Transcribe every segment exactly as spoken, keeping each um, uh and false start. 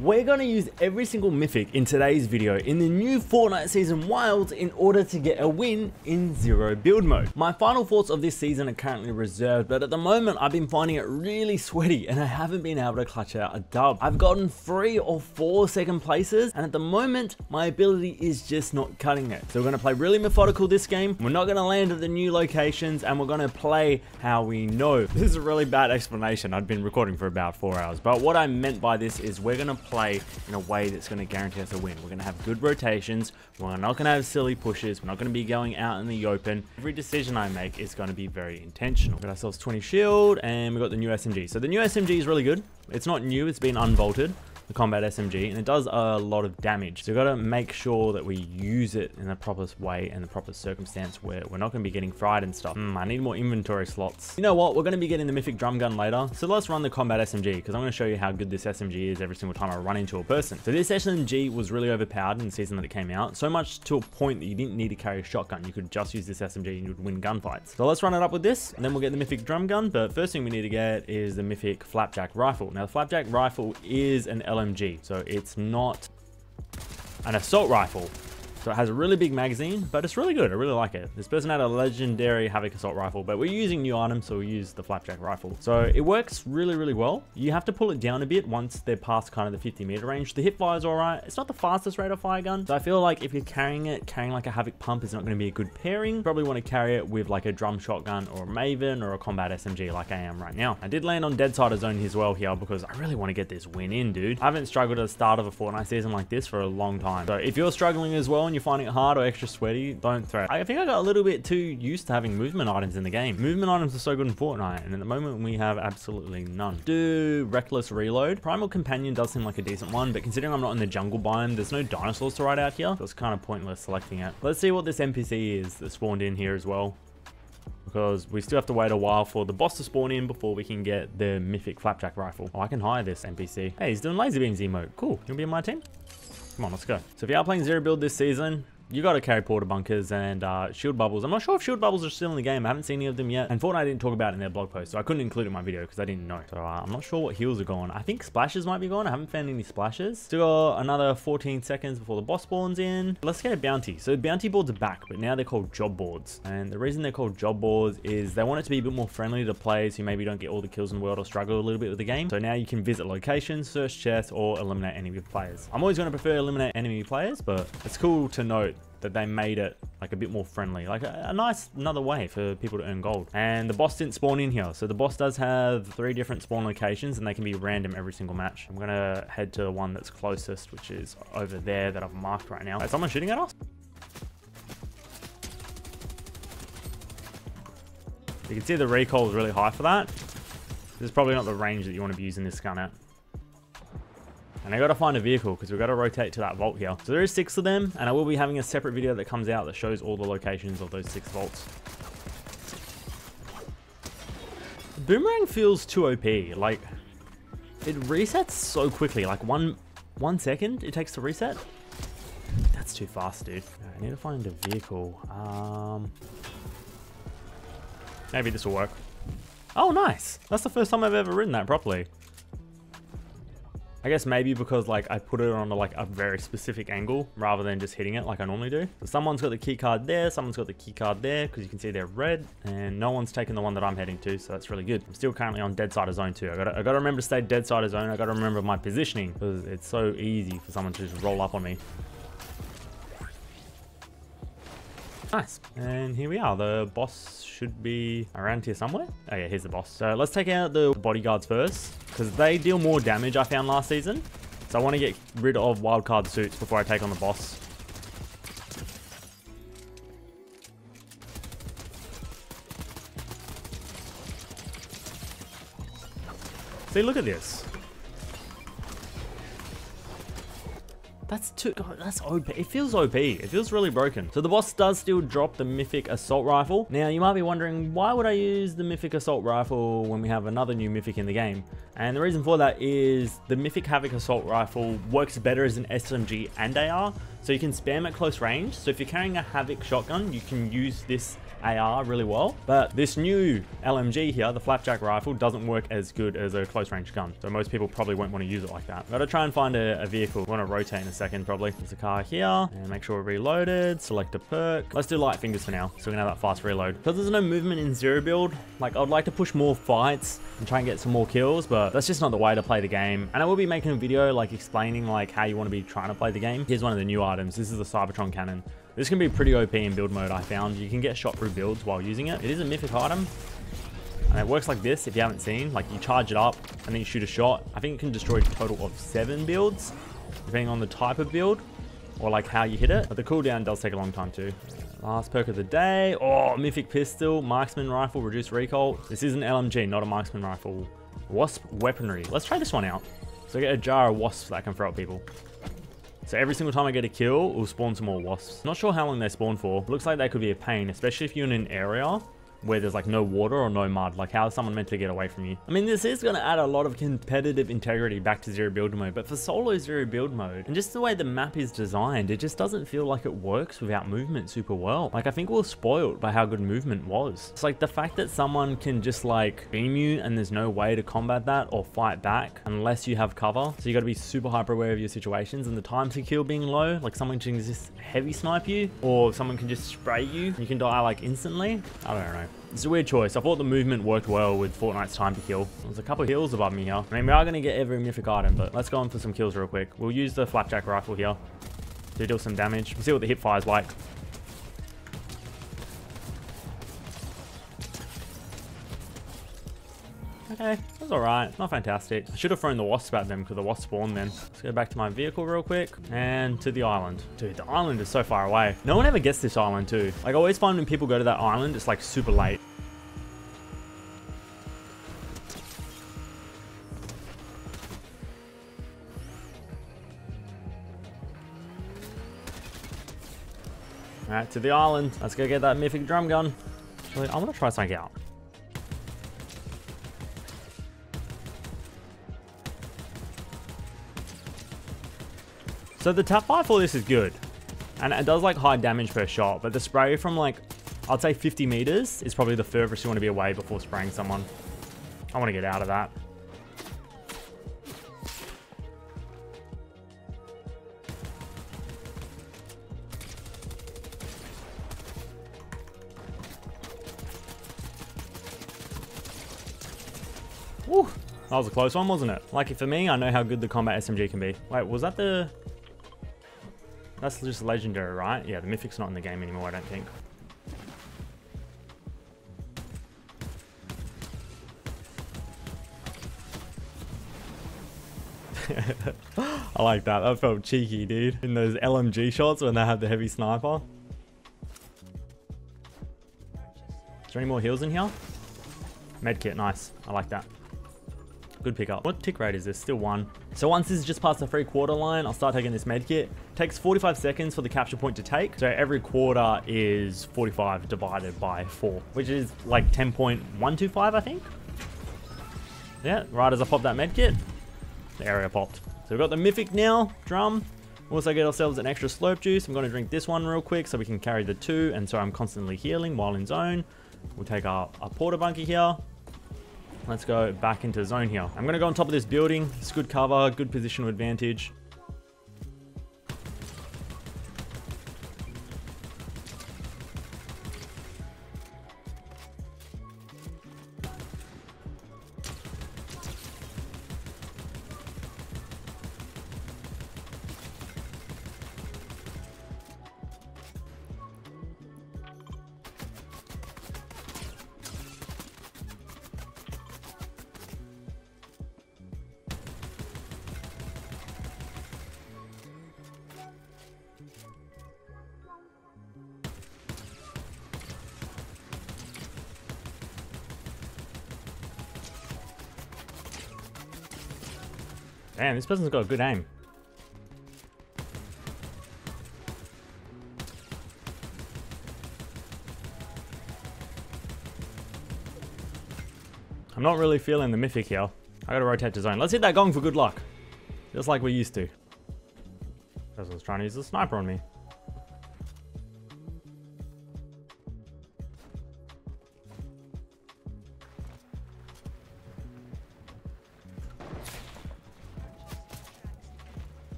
We're going to use every single mythic in today's video in the new Fortnite season Wilds in order to get a win in zero build mode. My final thoughts of this season are currently reserved, but at the moment I've been finding it really sweaty and I haven't been able to clutch out a dub. I've gotten three or four second places and at the moment my ability is just not cutting it. So we're going to play really methodical this game. We're not going to land at the new locations and we're going to play how we know. This is a really bad explanation. I've been recording for about four hours, but what I meant by this is we're going to play play in a way that's going to guarantee us a win. We're going to have good rotations. We're not going to have silly pushes. We're not going to be going out in the open. Every decision I make is going to be very intentional. We've got ourselves twenty shield and we've got the new S M G. So the new S M G is really good. It's not new. It's been unvaulted, the combat S M G, and it does a lot of damage. So we've got to make sure that we use it in the proper way and the proper circumstance where we're not going to be getting fried and stuff. Mm, I need more inventory slots. You know what? We're going to be getting the mythic drum gun later. So let's run the combat S M G because I'm going to show you how good this S M G is every single time I run into a person. So this S M G was really overpowered in the season that it came out. So much to a point that you didn't need to carry a shotgun. You could just use this S M G and you'd win gunfights. So let's run it up with this and then we'll get the mythic drum gun. But first thing we need to get is the mythic flapjack rifle. Now the flapjack rifle is an L M G, so it's not an assault rifle, so it has a really big magazine, but it's really good. I really like it. This person had a legendary Havoc Assault Rifle, but we're using new items, so we use the flapjack rifle. So it works really, really well. You have to pull it down a bit once they're past kind of the fifty meter range. The hip fire is all right. It's not the fastest rate of fire gun, so I feel like if you're carrying it, carrying like a Havoc pump is not going to be a good pairing. You probably want to carry it with like a drum shotgun or a Maven or a combat S M G like I am right now. I did land on dead sider zone as well here because I really want to get this win in, dude. I haven't struggled at the start of a Fortnite season like this for a long time. So if you're struggling as well, and you're finding it hard or extra sweaty, don't throw it. I think I got a little bit too used to having movement items in the game. Movement items are so good in Fortnite, and at the moment we have absolutely none. Do reckless reload. Primal companion does seem like a decent one, but considering I'm not in the jungle biome, there's no dinosaurs to ride out here, so it's kind of pointless selecting it. Let's see what this N P C is that spawned in here as well, because we still have to wait a while for the boss to spawn in before we can get the mythic flapjack rifle. Oh, I can hire this N P C. Hey, he's doing laser beams emote. Cool. You want to be on my team? Come on, let's go. So if you are playing zero build this season, you got to carry Porter Bunkers and uh, Shield Bubbles. I'm not sure if Shield Bubbles are still in the game. I haven't seen any of them yet. And Fortnite didn't talk about it in their blog post, so I couldn't include it in my video because I didn't know. So uh, I'm not sure what heals are gone. I think Splashes might be gone. I haven't found any Splashes. Still got another fourteen seconds before the boss spawns in. Let's get a bounty. So bounty boards are back, but now they're called Job Boards. And the reason they're called Job Boards is they want it to be a bit more friendly to players who maybe don't get all the kills in the world or struggle a little bit with the game. So now you can visit locations, search chests, or eliminate enemy players. I'm always going to prefer eliminate enemy players, but it's cool to note that they made it like a bit more friendly, like a, a nice another way for people to earn gold. And the boss didn't spawn in here, so the boss does have three different spawn locations and they can be random every single match. I'm gonna head to the one that's closest, which is over there that I've marked right now. Is someone shooting at us? You can see the recoil is really high for that. This is probably not the range that you want to be using this gun at. And I gotta find a vehicle because we've got to rotate to that vault here. So there is six of them, and I will be having a separate video that comes out that shows all the locations of those six vaults. Boomerang feels too O P. Like, it resets so quickly. Like one one second it takes to reset. That's too fast, dude. I need to find a vehicle. Um, maybe this will work. Oh, nice. That's the first time I've ever ridden that properly. I guess maybe because like I put it on like a very specific angle rather than just hitting it like I normally do. So someone's got the key card there, someone's got the key card there because you can see they're red, and no one's taken the one that I'm heading to, so that's really good. I'm still currently on dead sider zone too. I gotta, I gotta remember to stay dead sider zone. I gotta remember my positioning because it's so easy for someone to just roll up on me. Nice. And here we are. The boss should be around here somewhere. Oh yeah, here's the boss. So let's take out the bodyguards first because they deal more damage, I found last season. So I want to get rid of wildcard suits before I take on the boss. See, look at this. That's too, God, that's O P. It feels O P. It feels really broken. So the boss does still drop the mythic assault rifle. Now you might be wondering, why would I use the mythic assault rifle when we have another new mythic in the game? And the reason for that is the Mythic Havoc Assault Rifle works better as an S M G and A R, so you can spam at close range. So if you're carrying a Havoc shotgun, you can use this A R really well. But this new L M G here, the Flapjack Rifle, doesn't work as good as a close range gun. So most people probably won't want to use it like that. Gotta try and find a, a vehicle. We want to rotate in a second, probably. There's a car here, and make sure we're reloaded. Select a perk. Let's do light fingers for now, so we can have that fast reload. Because there's no movement in Zero Build, like I'd like to push more fights and try and get some more kills, but that's just not the way to play the game. And I will be making a video like explaining like how you want to be trying to play the game. Here's one of the new items. This is the Cybertron Cannon. This can be pretty O P in build mode, I found. You can get shot through builds while using it. It is a mythic item, and it works like this if you haven't seen. Like you charge it up and then you shoot a shot. I think it can destroy a total of seven builds, depending on the type of build or like how you hit it. But the cooldown does take a long time too. Last perk of the day. Oh, mythic pistol, marksman rifle, reduced recoil. This is an L M G, not a marksman rifle. Wasp weaponry. Let's try this one out. So I get a jar of wasps that I can throw at people. So every single time I get a kill, we'll spawn some more wasps. Not sure how long they spawn for. Looks like they could be a pain, especially if you're in an area where there's like no water or no mud. Like how is someone meant to get away from you? I mean, this is gonna add a lot of competitive integrity back to zero build mode, but for solo zero build mode, and just the way the map is designed, it just doesn't feel like it works without movement super well. Like I think we're spoiled by how good movement was. It's like the fact that someone can just like beam you and there's no way to combat that or fight back unless you have cover. So you gotta be super hyper aware of your situations and the time to kill being low. Like someone can just heavy snipe you, or someone can just spray you. You can die like instantly. I don't know. It's a weird choice. I thought the movement worked well with Fortnite's time to kill. There's a couple of heals above me here. I mean, we are going to get every mythic item, but let's go on for some kills real quick. We'll use the Flapjack Rifle here to deal some damage. We'll see what the hip fire is like. Okay, that's all right. Not fantastic. I should have thrown the wasp at them because the wasp spawned then. Let's go back to my vehicle real quick and to the island. Dude, the island is so far away. No one ever gets this island too. Like I always find when people go to that island, it's like super late. All right, to the island. Let's go get that mythic drum gun. Actually, I want to try something out. So the tap fire for this is good, and it does like high damage per shot, but the spray from like, I'd say fifty meters is probably the furthest you want to be away before spraying someone. I want to get out of that. Woo, that was a close one, wasn't it? Like for me, I know how good the combat S M G can be. Wait, was that the... That's just legendary, right? Yeah, the mythic's not in the game anymore, I don't think. I like that. That felt cheeky, dude. In those L M G shots when they have the heavy sniper. Is there any more heals in here? Medkit, nice. I like that. Good pickup. What tick rate is this? Still one. So once this is just past the three quarter line, I'll start taking this med kit. Takes forty-five seconds for the capture point to take. So every quarter is forty-five divided by four, which is like ten point one two five, I think. Yeah, right as I pop that med kit, the area popped. So we've got the mythic now, drum. We'll also get ourselves an extra slurp juice. I'm going to drink this one real quick so we can carry the two. And so I'm constantly healing while in zone. We'll take our, our porter bunker here. Let's go back into zone here. I'm gonna go on top of this building. It's good cover, good positional advantage. Damn, this person's got a good aim. I'm not really feeling the mythic here. I gotta rotate to zone. Let's hit that gong for good luck. Just like we used to. Person's trying to use the sniper on me.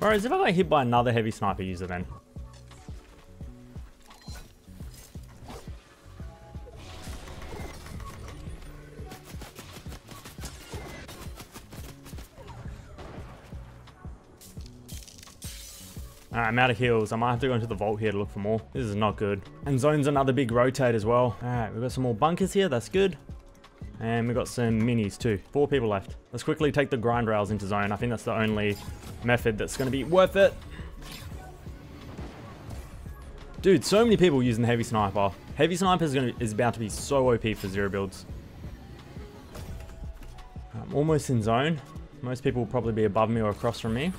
Whereas if I got hit by another heavy sniper user then. Alright, I'm out of heals. I might have to go into the vault here to look for more. This is not good. And zone's another big rotate as well. Alright, we've got some more bunkers here. That's good. And we've got some minis too. Four people left. Let's quickly take the grind rails into zone. I think that's the only method that's going to be worth it. Dude, so many people using the heavy sniper. Heavy sniper is, going to, is about to be so O P for zero builds. I'm almost in zone. Most people will probably be above me or across from me.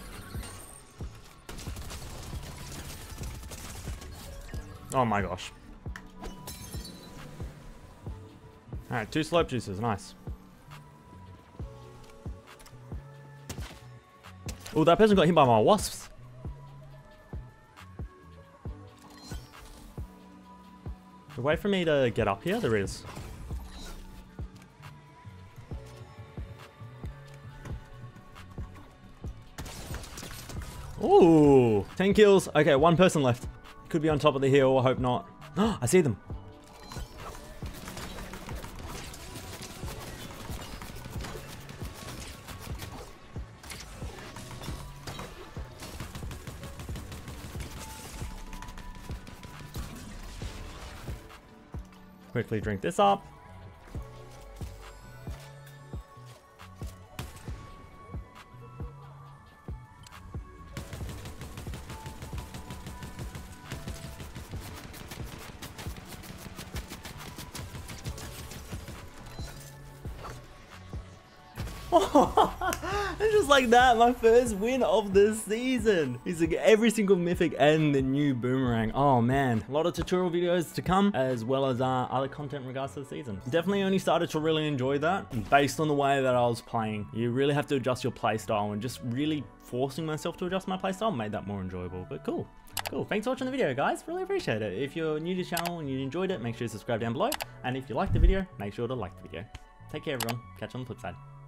Oh my gosh. Alright, two slurp juices, nice. Oh, that person got hit by my wasps. Is there a way for me to get up here? There is. Ooh, ten kills. Okay, one person left. Could be on top of the hill, I hope not. I see them. Quickly drink this up. And just like that, my first win of the season. Using every single mythic and the new boomerang. Oh man, a lot of tutorial videos to come, as well as uh, other content in regards to the season. Definitely only started to really enjoy that. And based on the way that I was playing, you really have to adjust your playstyle, and just really forcing myself to adjust my playstyle made that more enjoyable. But cool. Cool, thanks for watching the video, guys. Really appreciate it. If you're new to the channel and you enjoyed it, make sure you subscribe down below. And if you liked the video, make sure to like the video. Take care, everyone. Catch you on the flip side.